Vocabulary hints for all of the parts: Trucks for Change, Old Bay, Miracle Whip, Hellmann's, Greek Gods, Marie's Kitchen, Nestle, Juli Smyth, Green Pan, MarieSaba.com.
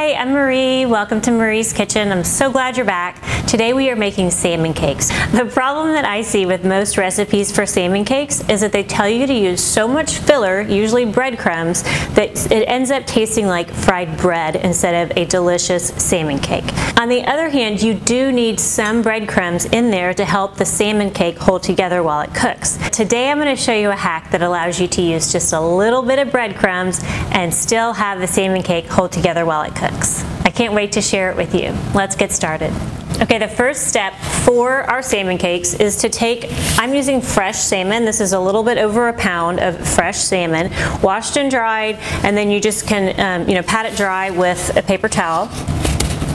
Hi, I'm Marie. Welcome to Marie's Kitchen. I'm so glad you're back. Today we are making salmon cakes. The problem that I see with most recipes for salmon cakes is that they tell you to use so much filler, usually breadcrumbs, that it ends up tasting like fried bread instead of a delicious salmon cake. On the other hand, you do need some breadcrumbs in there to help the salmon cake hold together while it cooks. Today I'm going to show you a hack that allows you to use just a little bit of breadcrumbs and still have the salmon cake hold together while it cooks. I can't wait to share it with you. Let's get started. Okay, the first step for our salmon cakes is to take, I'm using fresh salmon. This is a little bit over a pound of fresh salmon, washed and dried, and then you just can, pat it dry with a paper towel,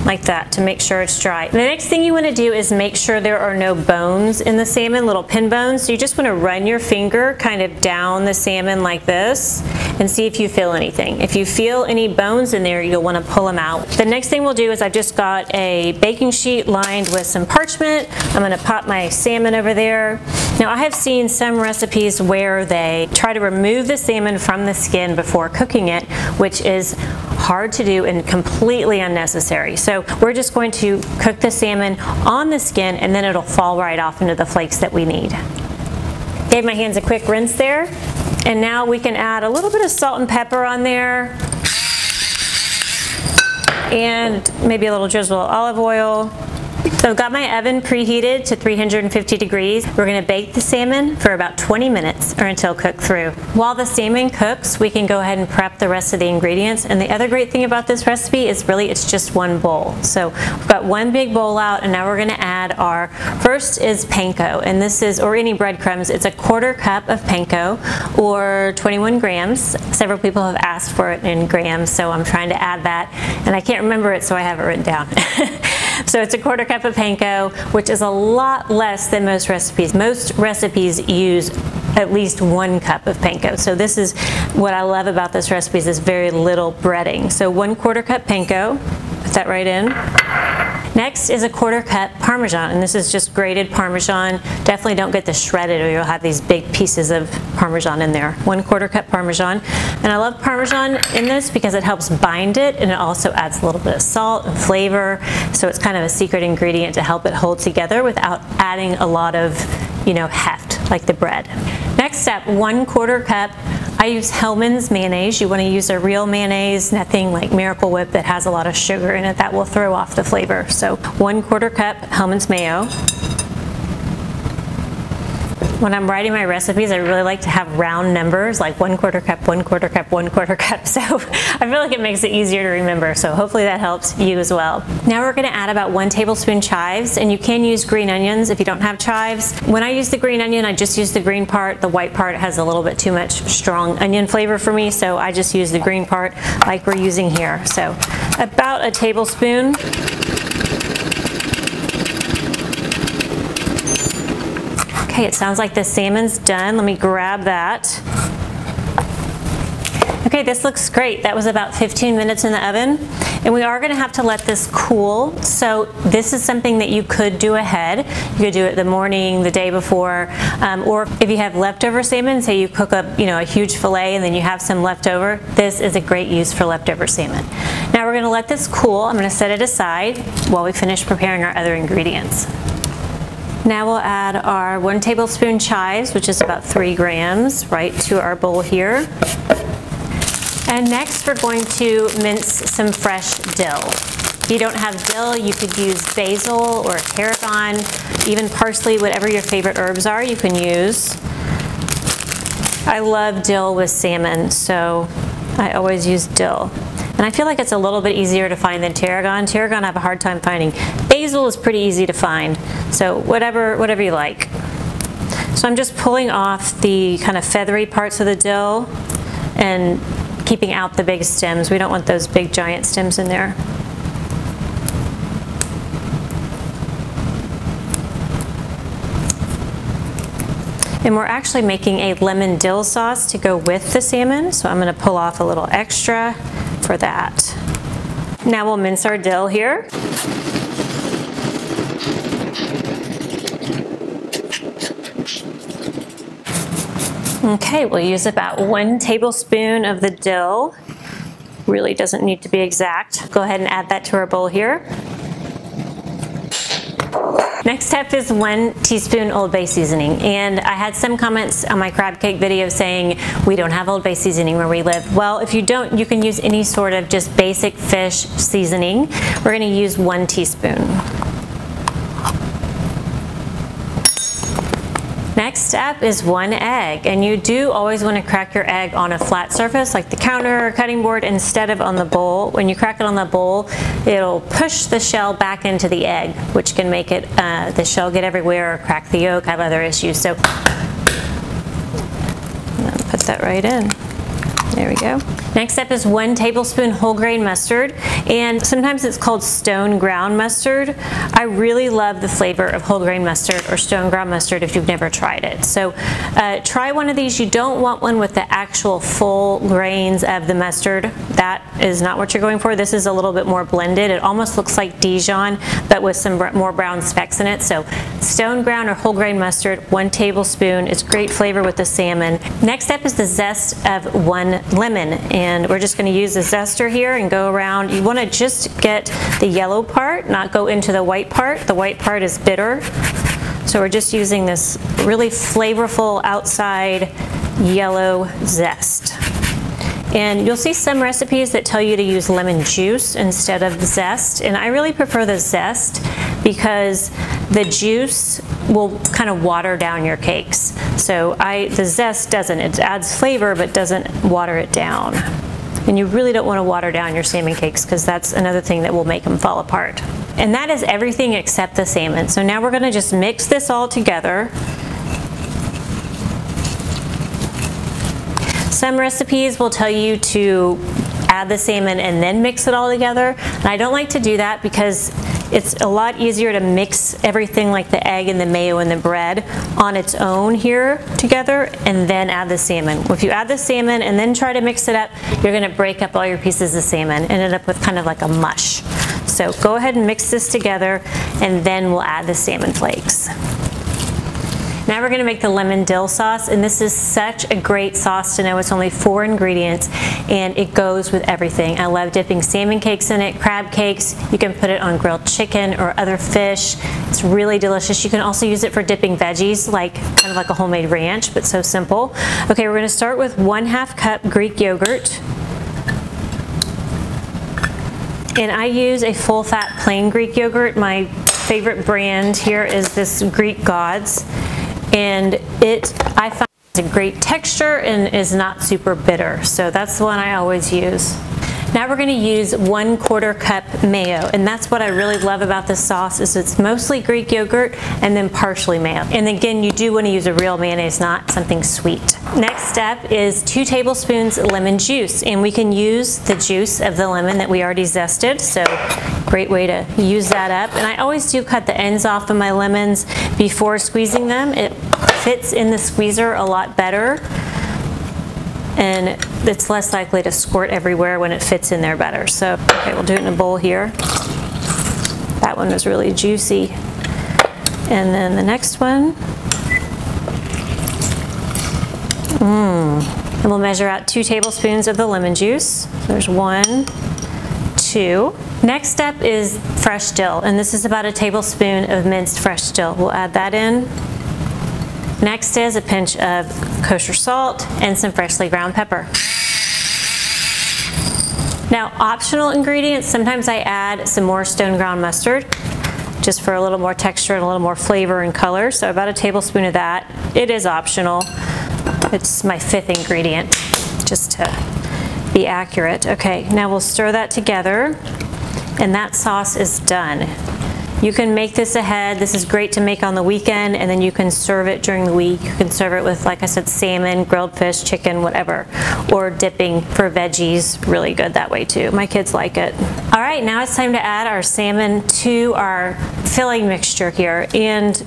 like that, to make sure it's dry. The next thing you want to do is make sure there are no bones in the salmon, little pin bones. So you just want to run your finger kind of down the salmon like this and see if you feel anything. If you feel any bones in there, you'll want to pull them out. The next thing we'll do is I've just got a baking sheet lined with some parchment. I'm going to pop my salmon over there. Now I have seen some recipes where they try to remove the salmon from the skin before cooking it, which is hard to do and completely unnecessary. So we're just going to cook the salmon on the skin and then it'll fall right off into the flakes that we need. Gave my hands a quick rinse there. And now we can add a little bit of salt and pepper on there and maybe a little drizzle of olive oil. So I've got my oven preheated to 350 degrees. We're going to bake the salmon for about 20 minutes or until cooked through. While the salmon cooks, we can go ahead and prep the rest of the ingredients. And the other great thing about this recipe is really it's just one bowl. So we've got one big bowl out and now we're going to add our, first is panko, and this is, or any breadcrumbs, it's a 1/4 cup of panko or 21 grams. Several people have asked for it in grams, so I'm trying to add that. And I can't remember it, so I have it written down. So it's a 1/4 cup of panko, which is a lot less than most recipes. Most recipes use at least 1 cup of panko. So this is what I love about this recipe is this very little breading. So 1/4 cup panko, put that right in. Next is a 1/4 cup Parmesan, and this is just grated Parmesan. Definitely don't get the shredded or you'll have these big pieces of Parmesan in there. 1/4 cup Parmesan. And I love Parmesan in this because it helps bind it and it also adds a little bit of salt and flavor. So it's kind of a secret ingredient to help it hold together without adding a lot of, heft like the bread. Next step, 1/4 cup. I use Hellmann's mayonnaise. You want to use a real mayonnaise, nothing like Miracle Whip that has a lot of sugar in it. That will throw off the flavor. So 1/4 cup Hellmann's mayo. When I'm writing my recipes, I really like to have round numbers, like 1/4 cup, 1/4 cup, 1/4 cup. So I feel like it makes it easier to remember. So hopefully that helps you as well. Now we're going to add about 1 tablespoon chives, and you can use green onions if you don't have chives. When I use the green onion, I just use the green part. The white part has a little bit too much strong onion flavor for me, so I just use the green part like we're using here. So about 1 tablespoon. Okay, it sounds like the salmon's done. Let me grab that. Okay, this looks great. That was about 15 minutes in the oven. And we are going to have to let this cool. So this is something that you could do ahead. You could do it the morning, the day before, or if you have leftover salmon, say you cook up, a huge fillet and then you have some leftover, this is a great use for leftover salmon. Now we're going to let this cool. I'm going to set it aside while we finish preparing our other ingredients. Now we'll add our 1 tablespoon chives, which is about 3 grams, right to our bowl here. And next we're going to mince some fresh dill. If you don't have dill, you could use basil or tarragon, even parsley, whatever your favorite herbs are you can use. I love dill with salmon, so I always use dill. And I feel like it's a little bit easier to find than tarragon. Tarragon I have a hard time finding. Basil is pretty easy to find. So whatever you like. So I'm just pulling off the kind of feathery parts of the dill and keeping out the big stems. We don't want those big giant stems in there. And we're actually making a lemon dill sauce to go with the salmon. So I'm going to pull off a little extra for that. Now we'll mince our dill here. Okay, we'll use about 1 tablespoon of the dill. Really doesn't need to be exact. Go ahead and add that to our bowl here. Next step is 1 teaspoon Old Bay seasoning. And I had some comments on my crab cake video saying we don't have Old Bay seasoning where we live. Well, if you don't, you can use any sort of just basic fish seasoning. We're gonna use 1 teaspoon. Next step is 1 egg, and you do always want to crack your egg on a flat surface like the counter or cutting board instead of on the bowl. When you crack it on the bowl, it'll push the shell back into the egg, which can make it the shell get everywhere or crack the yolk, have other issues. So put that right in. There we go. Next up is 1 tablespoon whole grain mustard, and sometimes it's called stone ground mustard. I really love the flavor of whole grain mustard or stone ground mustard if you've never tried it. So try one of these. You don't want one with the actual full grains of the mustard. That is not what you're going for. This is a little bit more blended. It almost looks like Dijon, but with some more brown specks in it. So stone ground or whole grain mustard, 1 tablespoon. It's great flavor with the salmon. Next up is the zest of 1 lemon. And we're just going to use a zester here and go around. You want to just get the yellow part, not go into the white part. The white part is bitter. So we're just using this really flavorful outside yellow zest. And you'll see some recipes that tell you to use lemon juice instead of zest. And I really prefer the zest because the juice will kind of water down your cakes. So the zest doesn't. It adds flavor but doesn't water it down. And you really don't want to water down your salmon cakes because that's another thing that will make them fall apart. And that is everything except the salmon. So now we're going to just mix this all together. Some recipes will tell you to add the salmon and then mix it all together. And I don't like to do that because it's a lot easier to mix everything like the egg and the mayo and the bread on its own here together and then add the salmon. If you add the salmon and then try to mix it up, you're going to break up all your pieces of salmon and end up with kind of like a mush. So go ahead and mix this together and then we'll add the salmon flakes. Now we're going to make the lemon dill sauce, and this is such a great sauce to know. It's only 4 ingredients and it goes with everything. I love dipping salmon cakes in it, crab cakes. You can put it on grilled chicken or other fish. It's really delicious. You can also use it for dipping veggies, like kind of like a homemade ranch, but so simple. Okay, we're going to start with 1/2 cup Greek yogurt. And I use a full fat plain Greek yogurt. My favorite brand here is this Greek Gods. And I find it's a great texture and is not super bitter. So that's the one I always use. Now we're gonna use 1/4 cup mayo. And that's what I really love about this sauce is it's mostly Greek yogurt and then partially mayo. And again, you do wanna use a real mayonnaise, not something sweet. Next step is 2 tablespoons lemon juice. And we can use the juice of the lemon that we already zested. So great way to use that up. And I always do cut the ends off of my lemons before squeezing them. It fits in the squeezer a lot better. And it's less likely to squirt everywhere when it fits in there better. So, okay, we'll do it in a bowl here. That one was really juicy. And then the next one. And we'll measure out 2 tablespoons of the lemon juice. There's 1, 2. Next step is fresh dill, and this is about 1 tablespoon of minced fresh dill. We'll add that in. Next is a pinch of kosher salt and some freshly ground pepper. Now, optional ingredients, sometimes I add some more stone ground mustard just for a little more texture and a little more flavor and color. So about 1 tablespoon of that. It is optional. It's my 5th ingredient, just to be accurate. Okay, now we'll stir that together and that sauce is done. You can make this ahead. This is great to make on the weekend, and then you can serve it during the week. You can serve it with, like I said, salmon, grilled fish, chicken, whatever, or dipping for veggies. Really good that way too. My kids like it. All right, now it's time to add our salmon to our filling mixture here, and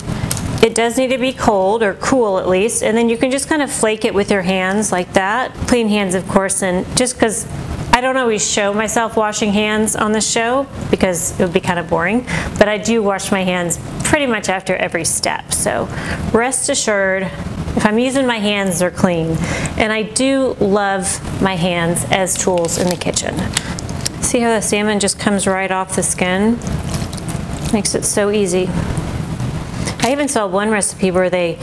it does need to be cold or cool at least, and then you can just kind of flake it with your hands like that. Clean hands, of course, and just because I don't always show myself washing hands on the show because it would be kind of boring, but I do wash my hands pretty much after every step. So rest assured, If I'm using my hands, they're clean. And I do love my hands as tools in the kitchen. See how the salmon just comes right off the skin? Makes it so easy. I even saw one recipe where they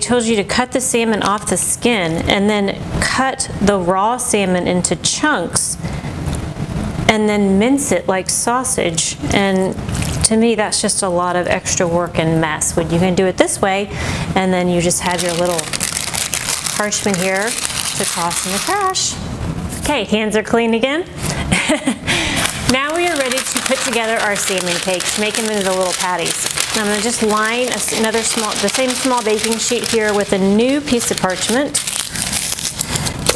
told you to cut the salmon off the skin and then cut the raw salmon into chunks and then mince it like sausage. And to me, that's just a lot of extra work and mess when you can do it this way, and then you just have your little parchment here to toss in the trash. Okay, hands are clean again. Now we are ready to put together our salmon cakes, make them into the little patties. I'm going to just line another the same small baking sheet here with a new piece of parchment.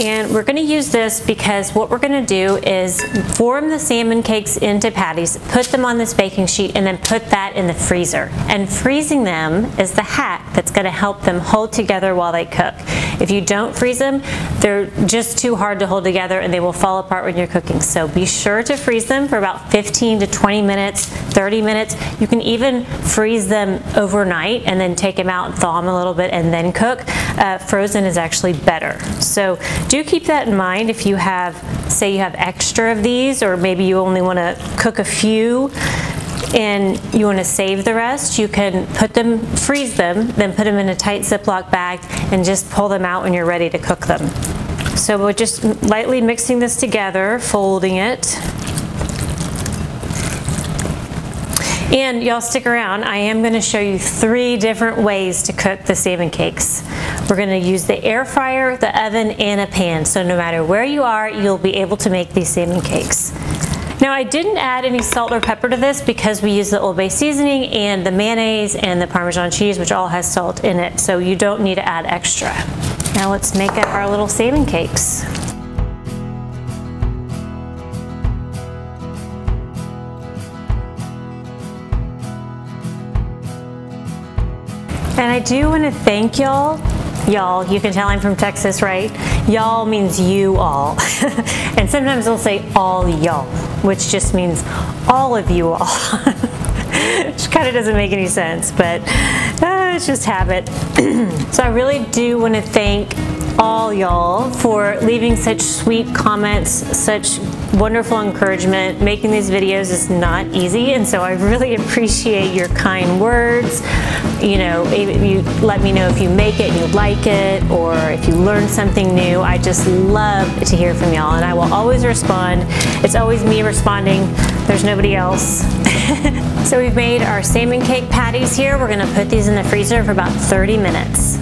And we're going to use this because what we're going to do is form the salmon cakes into patties, put them on this baking sheet, and then put that in the freezer. And freezing them is the hack that's going to help them hold together while they cook. If you don't freeze them, they're just too hard to hold together and they will fall apart when you're cooking. So be sure to freeze them for about 15 to 20 minutes, 30 minutes. You can even freeze them overnight and then take them out and thaw them a little bit and then cook. Frozen is actually better. So do keep that in mind if you have, say you have extra of these, or maybe you only want to cook a few and you want to save the rest. You can put them, freeze them, then put them in a tight Ziploc bag and just pull them out when you're ready to cook them. So we're just lightly mixing this together, folding it. And y'all stick around, I am going to show you 3 different ways to cook the salmon cakes. We're going to use the air fryer, the oven, and a pan. So no matter where you are, you'll be able to make these salmon cakes. Now I didn't add any salt or pepper to this because we use the Old Bay seasoning and the mayonnaise and the Parmesan cheese, which all has salt in it, so you don't need to add extra. Now let's make up our little salmon cakes. And I do want to thank y'all. Y'all, you can tell I'm from Texas, right? Y'all means you all. And sometimes they'll say all y'all, which just means all of you all. Which kind of doesn't make any sense, but it's just habit. So I really do want to thank all y'all for leaving such sweet comments, such wonderful encouragement. Making these videos is not easy, and so I really appreciate your kind words. You know, you let me know if you make it and you like it, or if you learn something new. I just love to hear from y'all, and I will always respond. It's always me responding. There's nobody else. So we've made our salmon cake patties here. We're gonna put these in the freezer for about 30 minutes.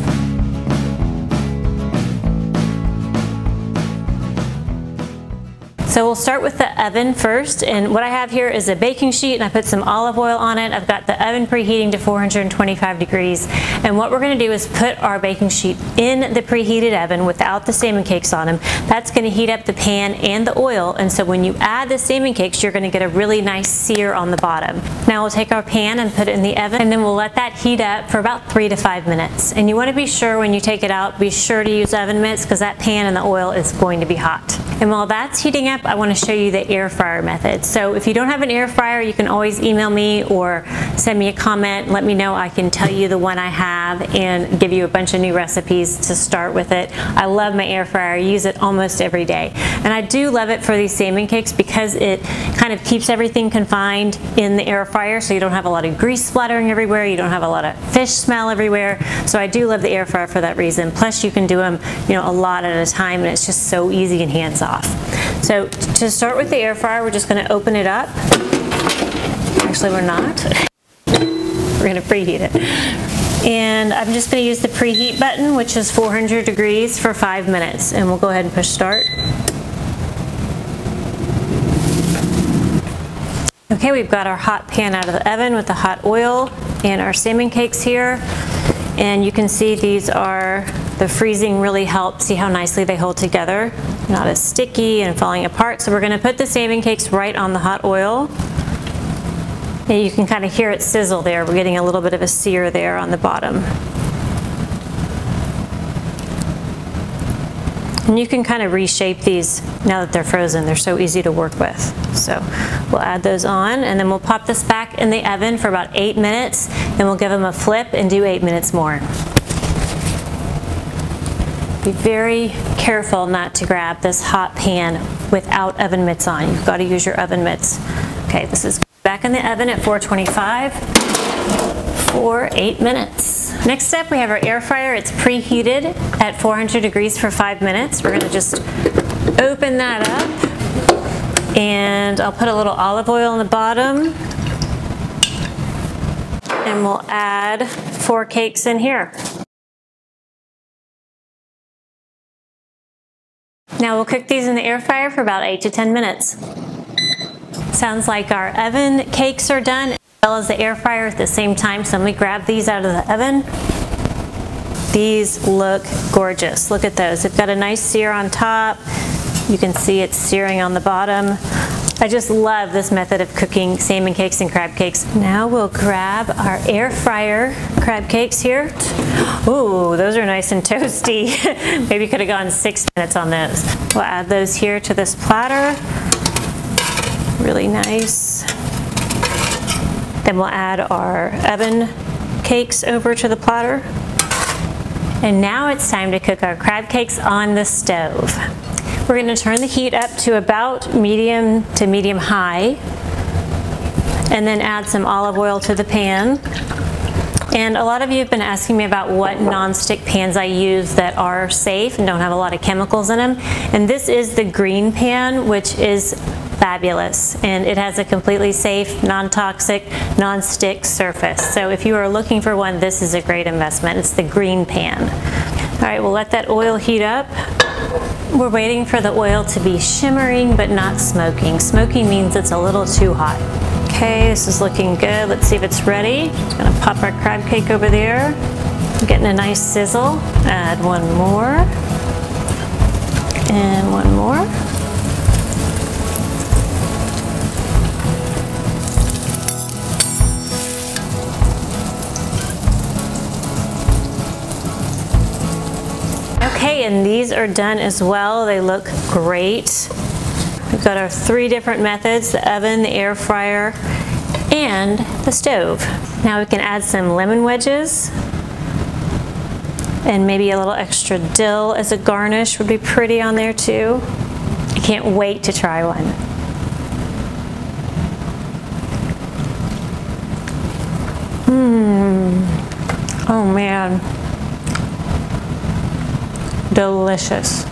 So we'll start with the oven first, and what I have here is a baking sheet, and I put some olive oil on it. I've got the oven preheating to 425 degrees, and what we're going to do is put our baking sheet in the preheated oven without the salmon cakes on them. That's going to heat up the pan and the oil, and so when you add the salmon cakes, you're going to get a really nice sear on the bottom. Now we'll take our pan and put it in the oven, and then we'll let that heat up for about 3 to 5 minutes. And you want to be sure when you take it out, be sure to use oven mitts, because that pan and the oil is going to be hot. And while that's heating up, I want to show you the air fryer method. So if you don't have an air fryer, you can always email me or send me a comment. Let me know. I can tell you the one I have and give you a bunch of new recipes to start with it. I love my air fryer. I use it almost every day. And I do love it for these salmon cakes because it kind of keeps everything confined in the air fryer, so you don't have a lot of grease splattering everywhere. You don't have a lot of fish smell everywhere. So I do love the air fryer for that reason. Plus you can do them, you know, a lot at a time, and it's just so easy and hands off. So to start with the air fryer, we're just going to open it up. Actually, we're not. We're going to preheat it. And I'm just going to use the preheat button, which is 400 degrees for 5 minutes. And we'll go ahead and push start. Okay, we've got our hot pan out of the oven with the hot oil and our salmon cakes here. And you can see these are, the freezing really helped. See how nicely they hold together? Not as sticky and falling apart. So we're going to put the salmon cakes right on the hot oil. And you can kind of hear it sizzle there. We're getting a little bit of a sear there on the bottom. And you can kind of reshape these now that they're frozen. They're so easy to work with. So we'll add those on, and then we'll pop this back in the oven for about 8 minutes. Then we'll give them a flip and do 8 minutes more. Be very careful not to grab this hot pan without oven mitts on. You've got to use your oven mitts. Okay, this is back in the oven at 425 for 8 minutes. Next step, we have our air fryer. It's preheated at 400 degrees for 5 minutes. We're going to just open that up, and I'll put a little olive oil on the bottom, and we'll add 4 cakes in here. Now we'll cook these in the air fryer for about 8 to 10 minutes. Sounds like our oven cakes are done, as well as the air fryer at the same time. So let me grab these out of the oven. These look gorgeous. Look at those. They've got a nice sear on top. You can see it's searing on the bottom. I just love this method of cooking salmon cakes and crab cakes. Now we'll grab our air fryer crab cakes here. Ooh, those are nice and toasty. Maybe could have gone 6 minutes on those. We'll add those here to this platter. Really nice. Then we'll add our oven cakes over to the platter. And now it's time to cook our crab cakes on the stove. We're going to turn the heat up to about medium to medium high, and then add some olive oil to the pan. And a lot of you have been asking me about what nonstick pans I use that are safe and don't have a lot of chemicals in them. And this is the Green Pan, which is fabulous, and it has a completely safe, non-toxic, non-stick surface. So if you are looking for one, this is a great investment. It's the Green Pan. All right, we'll let that oil heat up. We're waiting for the oil to be shimmering but not smoking. Smoking means it's a little too hot. Okay, this is looking good. Let's see if it's ready. Just gonna pop our crab cake over there. I'm getting a nice sizzle. Add one more. And one more. Okay, and these are done as well. They look great. We've got our 3 different methods, the oven, the air fryer, and the stove. Now we can add some lemon wedges, and maybe a little extra dill as a garnish would be pretty on there too. I can't wait to try one. Oh man. Delicious.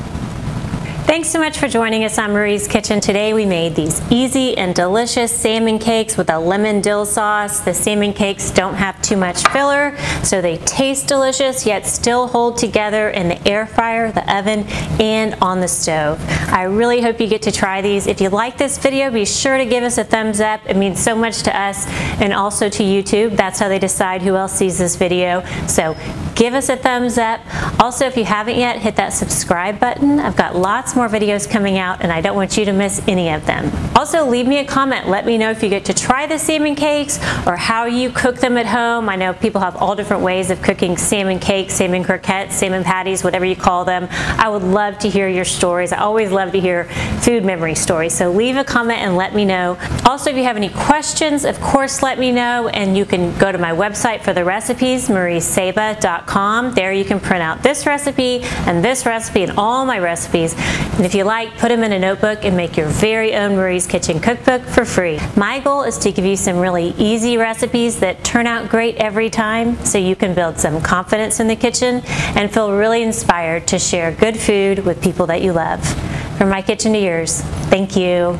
Thanks so much for joining us on Marie's Kitchen today. We made these easy and delicious salmon cakes with a lemon dill sauce. The salmon cakes don't have too much filler, so they taste delicious yet still hold together in the air fryer, the oven, and on the stove. I really hope you get to try these. If you like this video, be sure to give us a thumbs up. It means so much to us, and also to YouTube. That's how they decide who else sees this video. So give us a thumbs up. Also, if you haven't yet, hit that subscribe button. I've got lots more videos coming out, and I don't want you to miss any of them. Also, leave me a comment. Let me know if you get to try the salmon cakes or how you cook them at home. I know people have all different ways of cooking salmon cakes, salmon croquettes, salmon patties, whatever you call them. I would love to hear your stories. I always love to hear food memory stories, so leave a comment and let me know. Also, if you have any questions, of course, let me know, and you can go to my website for the recipes, MarieSaba.com. There you can print out this recipe and all my recipes. And if you like, put them in a notebook and make your very own Marie's Kitchen cookbook for free. My goal is to give you some really easy recipes that turn out great every time, so you can build some confidence in the kitchen and feel really inspired to share good food with people that you love. From my kitchen to yours, thank you.